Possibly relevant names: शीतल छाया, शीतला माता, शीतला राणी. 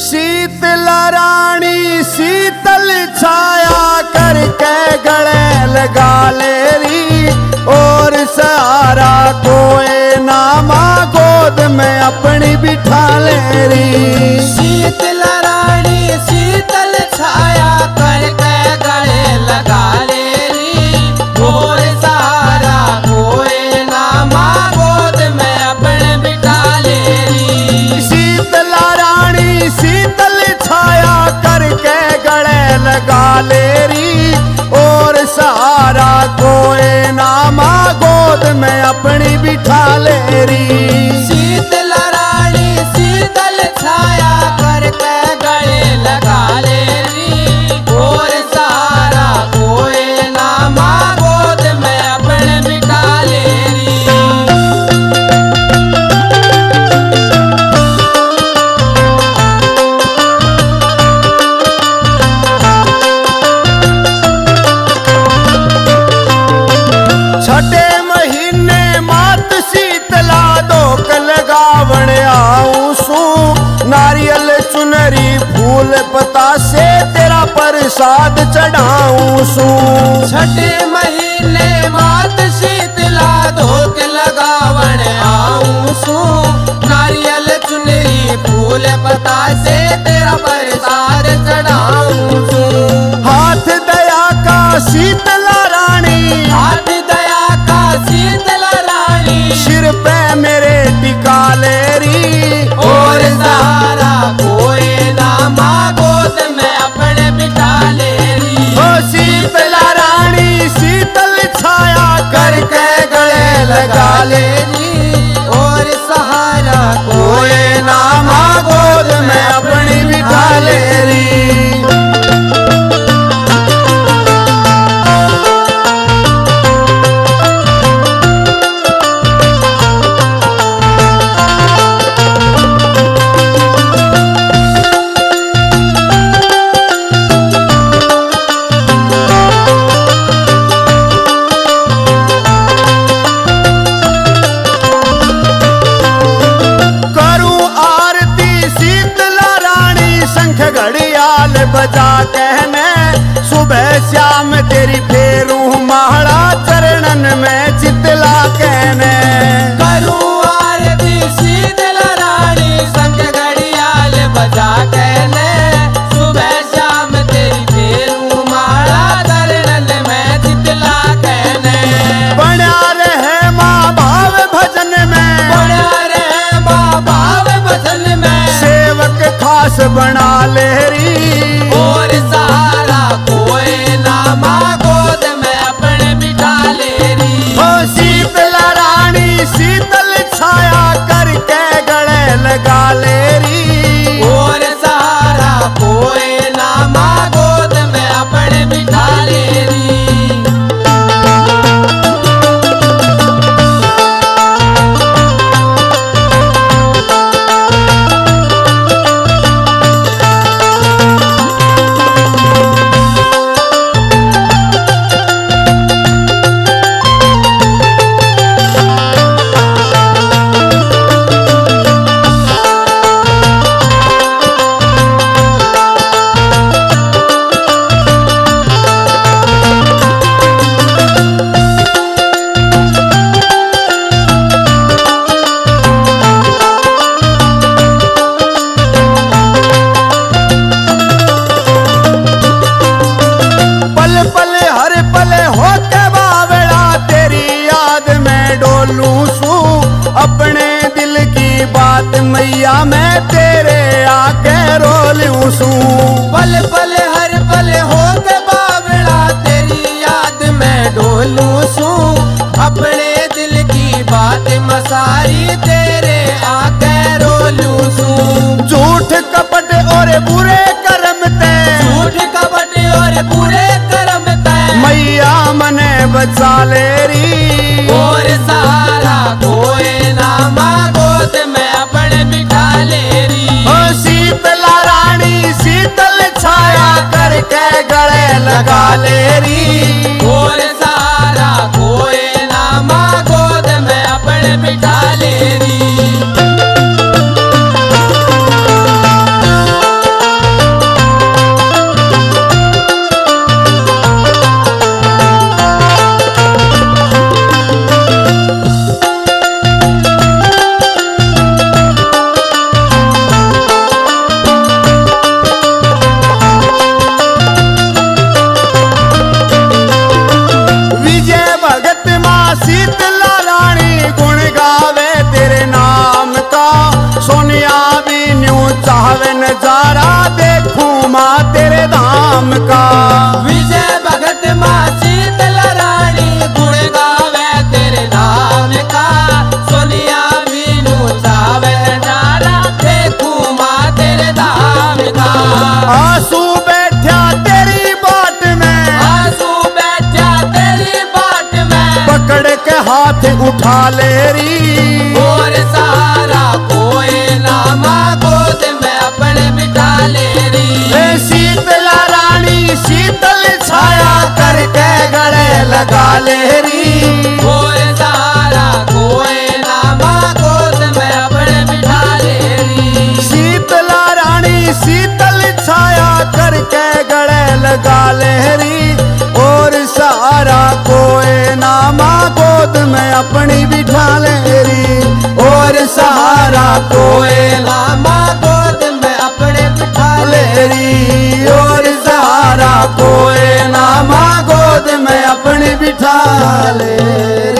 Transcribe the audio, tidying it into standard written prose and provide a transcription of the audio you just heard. शीतला राणी शीतल छाया करके गले लगा ले री, और सहारा कोई नामा गोद में अपनी बिठा ले री। शीतला राणी शीतल छाया करके गले लगा ले री, और सहारा कोई नामा गोद में अपने बिठा ले री। शीतला रानी शीतल छाया करके गले लगा ले री, और सहारा कोई नामा गोद में अपनी बिठा ले री। शीतला रानी शीतल छाया करके गले लगा ले री, और सहारा कोई नामा गोद में अपने बिठा ले री। छठे महीने मात शीतला दोक लगावण आऊं सू, नारियल चुनरी फूल पता से तेरा प्रसाद चढ़ाऊं सू। छठे महीने मात शीतला दोक लगावण आऊं सू, नारियल चुनरी फूल पता से तेरा प्रसाद चढ़ाऊं सू। हाथ दया का शीतला रानी, हाथ शीतला रानी सिर पे मेरे टिका ले री, और सहारा कोई नामा गोद में अपने बिठा ले री। ओ शीतला रानी शीतल छाया करके गले लगा ले री, और सहारा कोई नामा गोद में अपनी बिठा ले री। घड़ियाल बजा कहने सुबह श्याम तेरी फेरू माला चरणन में शीतला कहने। करूं आरती शीतला रानी संग घड़ियाल बजा कहने सुबह श्याम तेरी फेरू माला चरणन में शीतला कहने। बना रहे माँ भाव भजन में, बना रहे माँ भाव भजन में सेवक खास बना ले री, और सहारा कोई नामा गोद में अपने बिठा ले री। ओ शीतला रानी शीतल छाया करके गले लगा ले री, और सहारा कोई नामा गोद में अपने बिठा ले री। मैया मैं तेरे आके रो लूं सू, पल पल हर पल होके बावड़ा तेरी याद में डोलूं सू। अपने दिल की बात मसारी तेरे आके रो लूं सू। झूठ कपट और बुरे कर्म ते, झूठ कपट और बुरे कर्म ते मैया मने बचा ले री, और सहारा कोई नामा गोद में अपने बिठा ले री। ओ शीतला रानी शीतल छाया करके गले लगा ले री, और सहारा कोई नामा गोद में अपने बिठा ले री। हाथ उठा ले री और सहारा कोई ना माँ गोद में अपने बिठा ले री। शीतला रानी शीतल छाया करके गले लगा ले री और सहारा कोई ना माँ गोद में अपने बिठा ले री। शीतला रानी शीतल छाया करके गले लगा ले री और सहारा कोई ना माँ गोद में अपनी बिठा ले री। और सहारा कोई ना माँ गोद में अपने बिठा ले री। और सहारा कोई ना माँ गोद में अपनी बिठा ले।